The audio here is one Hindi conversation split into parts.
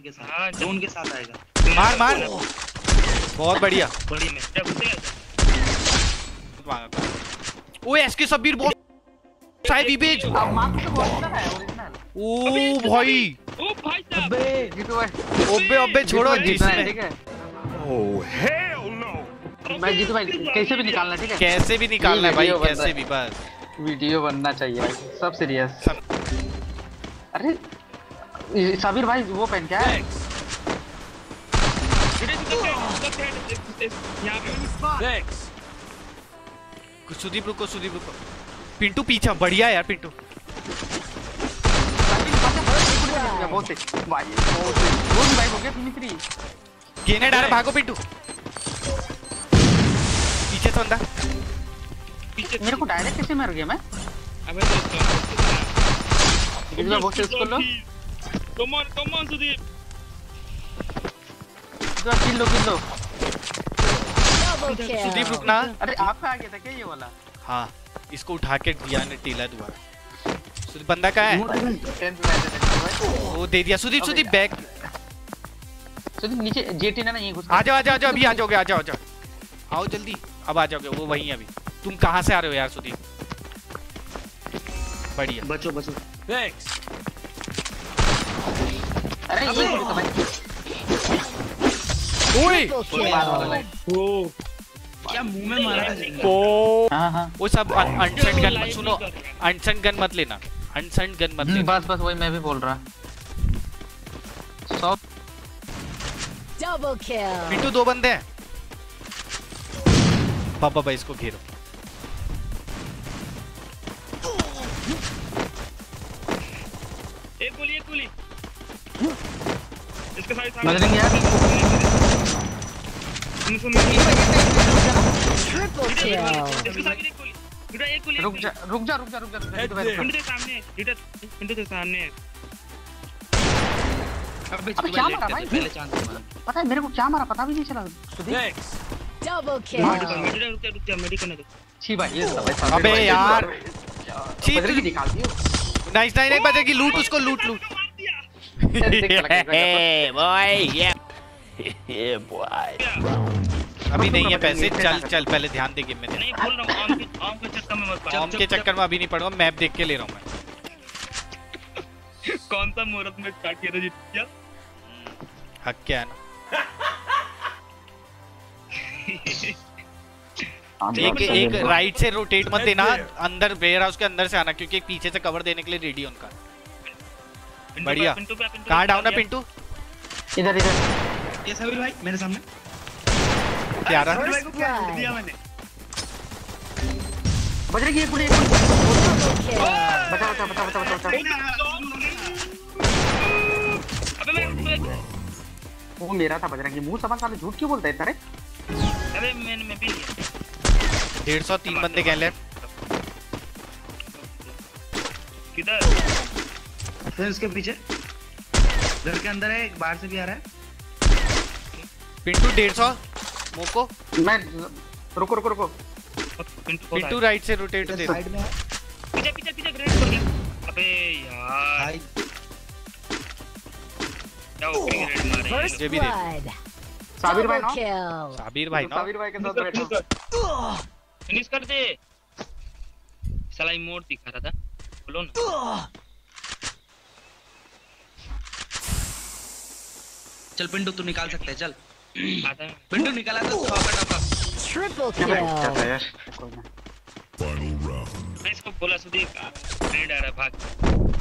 उनके साथ जो उनके साथ आएगा। मार मार बहुत बढ़िया बड़ी में ओए एसके सबीर बहुत शायद विवेज ओ भाई साहब ओबे ओबे छोड़ो जीतना ठीक है। ओह हेल नो मैं जीतू भाई कैसे भी निकालना ठीक है कैसे भी निकालना है भाई कैसे भी बस वीडियो बनना चाहिए भाई सब सीरियस। अरे साबिर भाई वो पहन क्या है सुदीप रुको पिंटू पीछा बढ़िया यार पिंटू बहुत भाई हो गया 3-3 गेनेड आ रहा भागो पिंटू पीछे तो अंदा मेरे को डायरेक्ट कैसे मार गया मैं इतना बहुत से इसको लो कम ऑन सुदीप दो किलो सुदीप रुकना। अरे आपका आ गया था क्या ये वाला? हाँ इसको उठा के दिया ने टीला दुआ सुदीप बंदा कहाँ है वो दे दिया सुदीप सुदीप बैग सुदीप नीचे जेटी ना यहीं घुस आ जाओ अभी आ जाओगे आओ जल्दी अब आ जाओगे वो वहीं अभी तुम कहाँ से आ रहे हो यार सुदीप बढ़िया बचो बचो थैंक्स। अरे ओए क्या मुंह में मारा है वो सब अनसेंट गन मत सुनो अनसेंट गन मत लेना बस बस वही मैं भी बोल रहा सब डबल किल पिंटू दो बंदे हैं पापा भाई इसको घेरो एक गोली इसके साथ मदरिंग यार पता है मेरे को क्या मारा पता भी नहीं चला अबे यार बजेगी लूट उसको लूट लूट अभी नहीं है पैसे चल चल पहले ध्यान दे गेम में नहीं बोल रहा हूं आम के चक्कर में अभी नहीं पड़ रहा मैप देख के ले रहा हूं मैं कौन सा मुहूर्त में स्टार्ट किया था जीत क्या हक क्या है ना एक राइट से रोटेट मत देना अंदर वेयरहाउस के अंदर से आना क्योंकि पीछे से कवर देने के लिए रेडी उनका बढ़िया कहां डाउन है पिंटू इधर इधर ये सबीर भाई मेरे सामने प्यारा दिया मैंने बजरे की पूरी बता वो मेरा था बजरे की मुंह साला झूठ क्यों बोलता है इतना रे। अरे मैं भी 150 3 बंदे कह ले किधर फ्रेंड्स के पीछे घर के अंदर है एक बाहर से भी आ रहा है पिंटू 150 मोको मैं रुको रुको रुको पिंटू राइट से रोटेट दे साइड में पीछे पीछे पीछे ग्रेनेड पड़ गया अबे यार क्या ग्रेनेड मारे ये भी देख साबिर भाई ना साबिर भाई के साथ बैठो फिनिश कर दे साला इमोट दिखा रहा था बोलो ना चल पिंटू तू निकाल सकता है चल पिंटू निकाला तो ट्रिपल किल यार मैं इसको बोला सुदीप रेड आ रहा भाग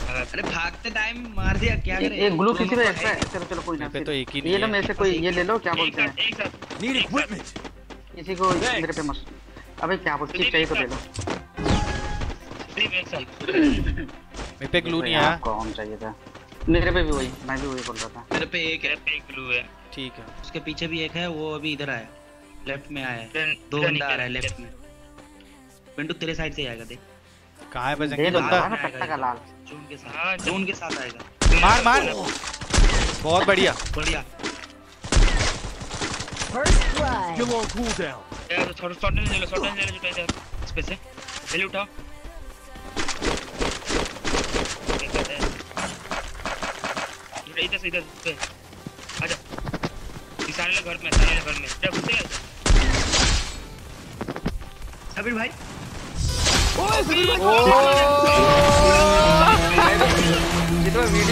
अरे भागते टाइम मार दिया क्या करें एक ग्लू किसी पे रखता है चलो चलो कोई ना पे तो एक ही ये लो मेरे से कोई ये ले लो क्या बोलते हैं एक साथ नीड इक्विपमेंट किसी को मेरे पे मत अबे क्या बोलते हैं चाहिए तो ले लो सुदीप एक साथ मेरे पे ग्लू नहीं है कौन चाहिए था मेरे पे भी वही मैं भी वही बोल रहा था मेरे पे एक है ग्लू है ठीक है उसके पीछे भी एक है वो अभी इधर आया लेफ्ट में आया दो बंदा आ रहा है लेफ्ट में पिंटू तेरे साइड से आएगा देख कहां है बजेंगे बंदा पत्ता का लाल जोन के साथ आएगा मार मार बहुत बढ़िया first try kill on cool down यार शॉट ले लो इधर इस पे से ले उठाओ इधर से सारे घर में सबीर भाई ओए सबीर भाई